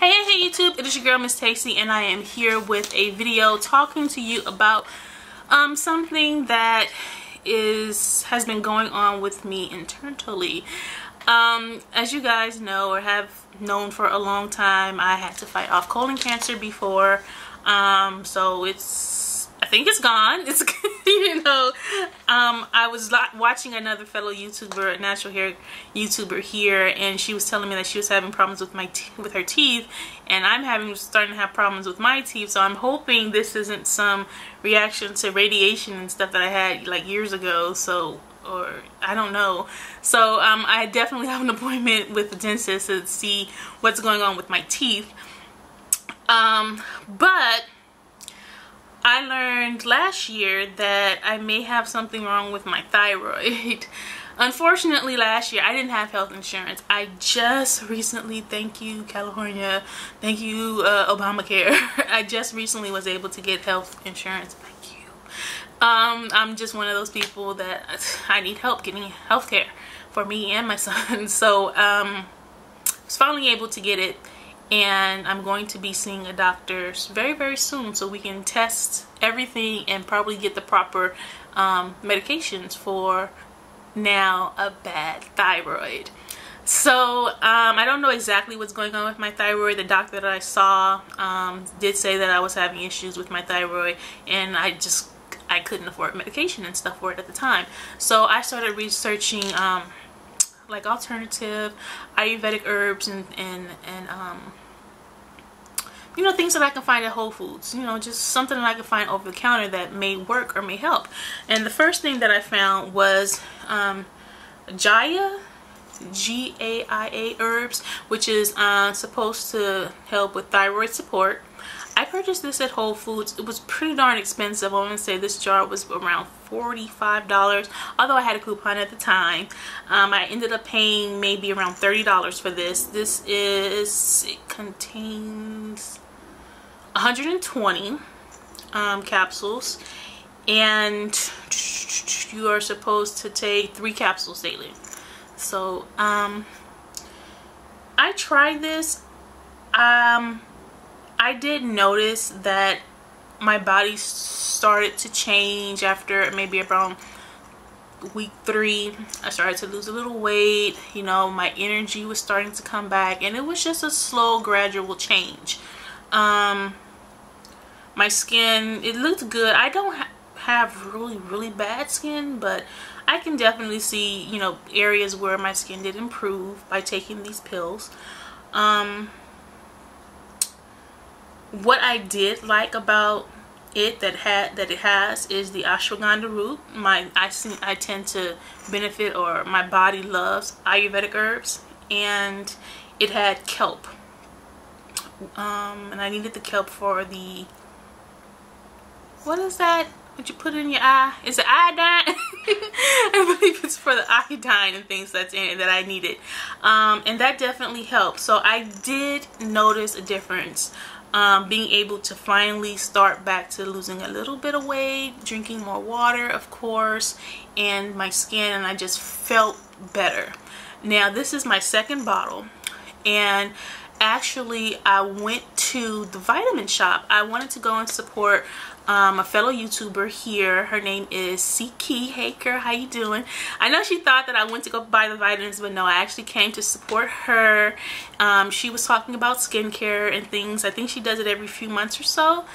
Hey YouTube, it is your girl Miss Tasty, and I am here with a video talking to you about something that has been going on with me internally. As you guys know or have known for a long time, I had to fight off colon cancer before, so I think it's gone. It's you know, I was watching another fellow YouTuber, natural hair YouTuber here, and she was telling me that she was having problems with her teeth, and I'm starting to have problems with my teeth. So I'm hoping this isn't some reaction to radiation and stuff that I had like years ago. So, or I don't know. So I definitely have an appointment with the dentist to see what's going on with my teeth. But I learned last year that I may have something wrong with my thyroid. Unfortunately, last year I didn't have health insurance. I just recently, thank you California, thank you Obamacare, I just recently was able to get health insurance. Thank you. I'm just one of those people that I need help getting health care for me and my son. So I was finally able to get it. And I'm going to be seeing a doctor very, very soon so we can test everything and probably get the proper medications for now a bad thyroid. So I don't know exactly what's going on with my thyroid. The doctor that I saw did say that I was having issues with my thyroid, and I couldn't afford medication and stuff for it at the time. So I started researching like alternative Ayurvedic herbs and you know, things that I can find at Whole Foods, you know, just something that I can find over the counter that may work or may help. And the first thing that I found was Gaia herbs, which is supposed to help with thyroid support. I purchased this at Whole Foods. It was pretty darn expensive. I want to say this jar was around $45, although I had a coupon at the time. I ended up paying maybe around $30 for this. It contains 120 capsules, and you are supposed to take 3 capsules daily. So I tried this. I did notice that my body started to change after maybe around week 3. I started to lose a little weight, you know, my energy was starting to come back, and it was just a slow, gradual change. My skin, it looked good. I don't have really bad skin, but I can definitely see, you know, areas where my skin did improve by taking these pills. What I did like about it that it has is the ashwagandha root. I tend to benefit, or my body loves Ayurvedic herbs, and it had kelp, and I needed the kelp for the, what is that? What you put in your eye? Is it iodine? I believe it's for the iodine and things that's in it that I needed, and that definitely helped. So I did notice a difference. Being able to finally start back to losing a little bit of weight, drinking more water, of course, and my skin, and I just felt better. Now, this is my second bottle, and actually, I went to the Vitamin Shop. I wanted to go and support a fellow YouTuber here. Her name is CK Haker. How you doing? I know she thought that I went to go buy the vitamins, but no, I actually came to support her. She was talking about skincare and things. I think she does it every few months or so,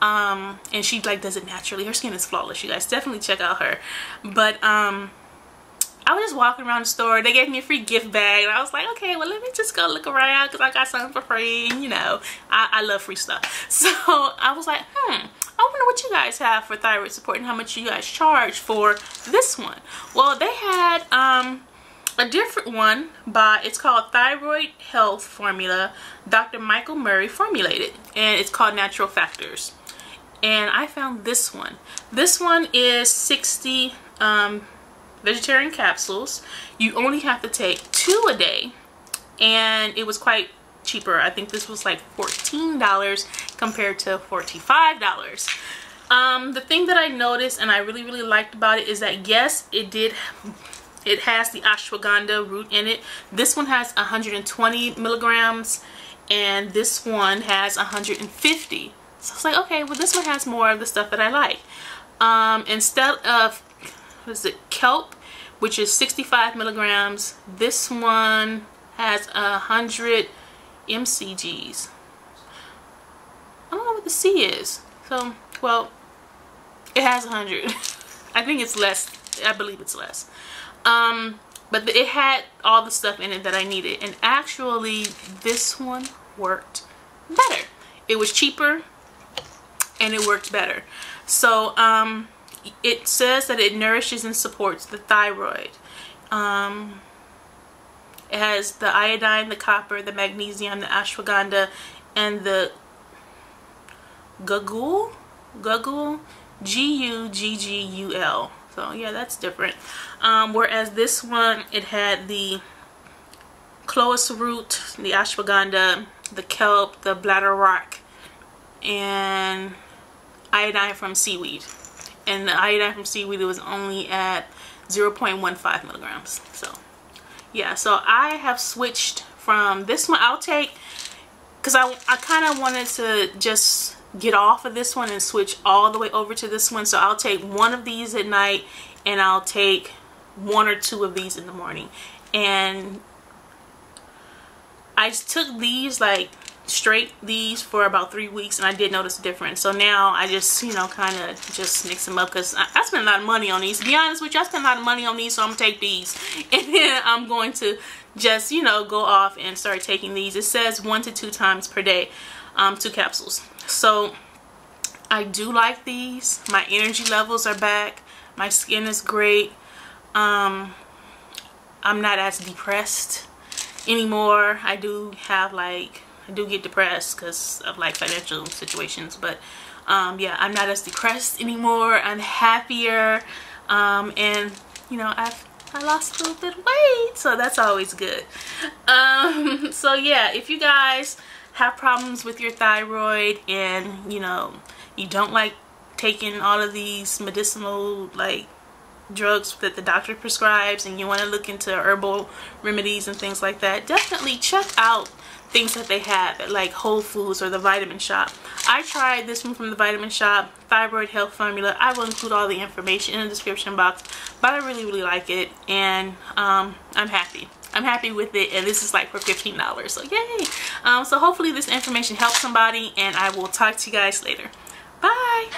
and she like does it naturally. Her skin is flawless. You guys definitely check out her. But I was just walking around the store. They gave me a free gift bag, and I was like, okay, well, let me just go look around because I got something for free. And, you know, I love free stuff. So I was like, I wonder what you guys have for thyroid support and how much you guys charge for this one. Well, they had a different one, but it's called Thyroid Health Formula. Dr. Michael Murray formulated, and it's called Natural Factors. And I found this one. This one is 60 vegetarian capsules. You only have to take 2 a day, and it was quite cheaper. I think this was like $14 compared to $45. The thing that I noticed and I really liked about it is that, yes, it has the ashwagandha root in it. This one has 120 milligrams, and this one has 150. So I was like, okay, well this one has more of the stuff that I like. Instead of, what is it, kelp, which is 65 milligrams, this one has 100 mcgs. I don't know what the C is. So, well, it has 100. I think it's less. I believe it's less. But it had all the stuff in it that I needed. And actually, this one worked better. It was cheaper, and it worked better. So, it says that it nourishes and supports the thyroid. It has the iodine, the copper, the magnesium, the ashwagandha, and the guggul. Guggul, G-U-G-G-U-L. So yeah, that's different. Whereas this one, it had the clovis root, the ashwagandha, the kelp, the bladder rock, and iodine from seaweed. And the iodine from seaweed, it was only at 0.15 milligrams. So yeah, so I have switched from this one. I'll take, because I kind of wanted to just get off of this one and switch all the way over to this one. So I'll take one of these at night, and I'll take one or two of these in the morning. And I took these, like, straight these for about 3 weeks, and I did notice a difference. So now I just, you know, kind of just mix them up, because I spent a lot of money on these. To be honest with you, I spent a lot of money on these, so I'm gonna take these, and then I'm going to just, you know, go off and start taking these. It says 1 to 2 times per day, 2 capsules. So I do like these. My energy levels are back. My skin is great. I'm not as depressed anymore. I do have, like, I do get depressed because of, like, financial situations, but yeah, I'm not as depressed anymore. I'm happier, and you know, I lost a little bit of weight, so that's always good. So yeah, if you guys have problems with your thyroid and, you know, you don't like taking all of these medicinal, like, drugs that the doctor prescribes, and you want to look into herbal remedies and things like that, definitely check out things that they have at, like, Whole Foods or the Vitamin Shop. I tried this one from the Vitamin Shop, Thyroid Health Formula. I will include all the information in the description box, but I really like it, and I'm happy. I'm happy with it, and this is, like, for $15, so yay. So hopefully this information helps somebody, and I will talk to you guys later. Bye.